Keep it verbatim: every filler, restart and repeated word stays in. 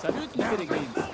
Салют на перегрин.